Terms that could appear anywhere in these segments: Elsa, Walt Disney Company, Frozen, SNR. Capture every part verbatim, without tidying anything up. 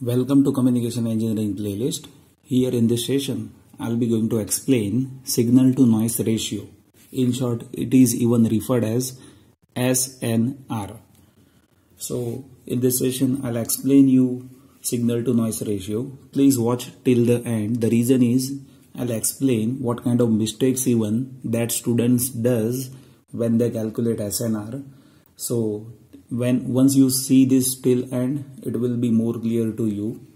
Welcome to Communication Engineering playlist. Here in this session, I'll be going to explain signal to noise ratio. In short, it is even referred as S N R. So in this session, I'll explain you signal to noise ratio. Please watch till the end. The reason is I'll explain what kind of mistakes even that students does when they calculate S N R. So when once you see this till end, it will be more clear to you.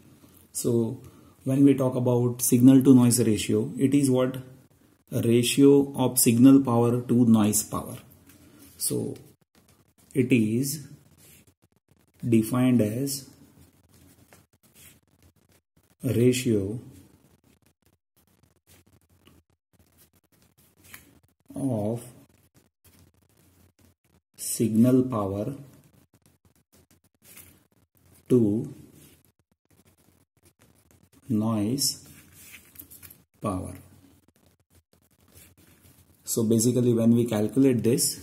So when we talk about signal to noise ratio, it is what? A ratio of signal power to noise power. So it is defined as a ratio of signal power to noise power. So basically, when we calculate this,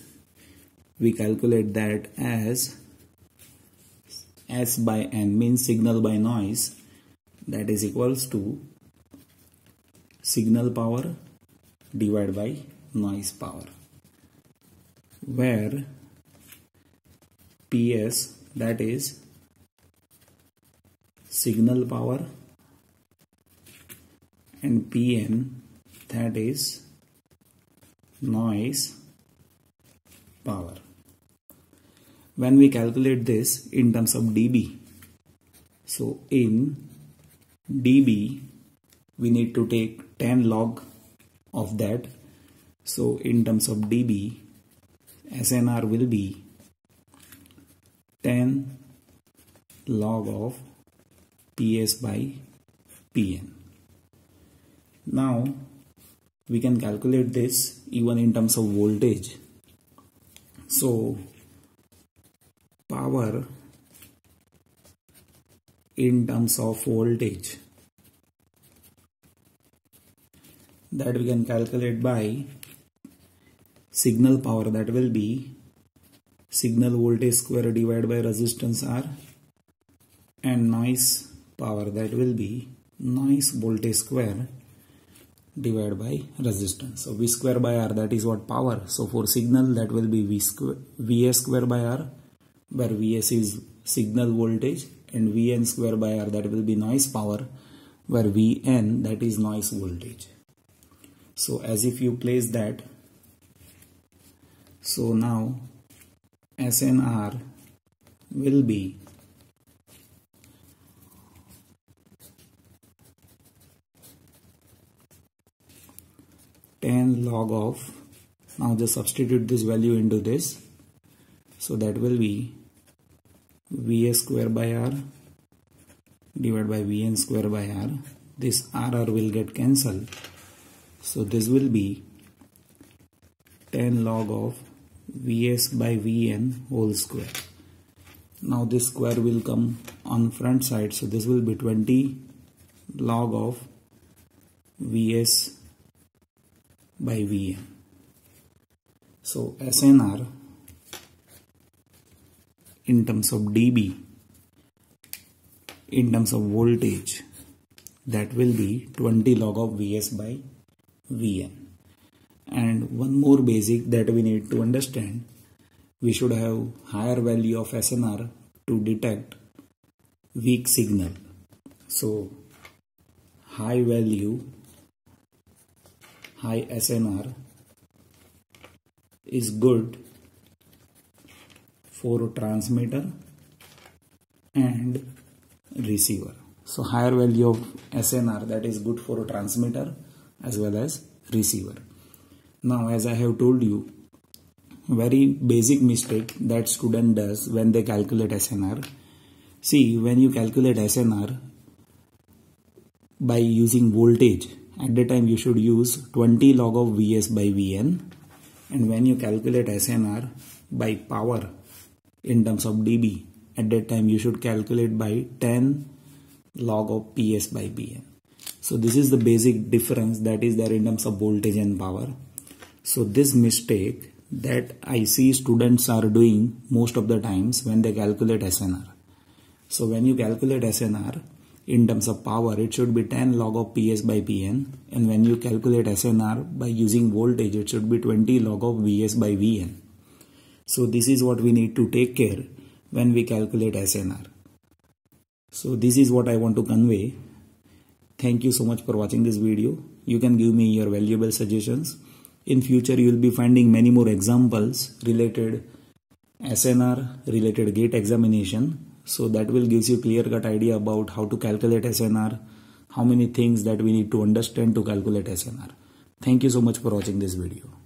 we calculate that as S by N, means signal by noise, that is equals to signal power divided by noise power, where P S, that is signal power, and P N, that is noise power. When we calculate this in terms of dB, so in dB we need to take ten log of that. So in terms of dB, S N R will be ten log of P S by P N. Now we can calculate this even in terms of voltage. So power in terms of voltage, that we can calculate by signal power, that will be signal voltage square divided by resistance R, and noise power, that will be noise voltage square divided by resistance. So V square by R, that is what? Power. So for signal, that will be V square, Vs square by R, where Vs is signal voltage, and Vn square by R, that will be noise power, where Vn, that is noise voltage. So as if you place that, so now S N R will be ten log of, now just substitute this value into this, so that will be Vs square by R divided by Vn square by R. This R R will get cancelled, so this will be ten log of Vs by Vn whole square. Now this square will come on front side, so this will be twenty log of Vs by Vn. So S N R in terms of dB, in terms of voltage, that will be twenty log of Vs by Vn. And one more basic that we need to understand, we should have higher value of S N R to detect weak signal. So high value, high S N R is good for transmitter and receiver. So higher value of S N R, that is good for transmitter as well as receiver. Now as I have told you, very basic mistake that student does when they calculate S N R. See, when you calculate S N R by using voltage, at the time you should use twenty log of Vs by Vn, and when you calculate S N R by power in terms of dB, at that time you should calculate by ten log of Ps by Pn. So this is the basic difference that is there in terms of voltage and power. So this mistake that I see students are doing most of the times when they calculate S N R. So when you calculate S N R in terms of power, it should be ten log of P S by P N, and when you calculate S N R by using voltage, it should be twenty log of V S by V N. So this is what we need to take care when we calculate S N R. So this is what I want to convey. Thank you so much for watching this video. You can give me your valuable suggestions. In future, you will be finding many more examples related S N R, related gate examination. So that will give you clear cut idea about how to calculate S N R, how many things that we need to understand to calculate S N R. Thank you so much for watching this video.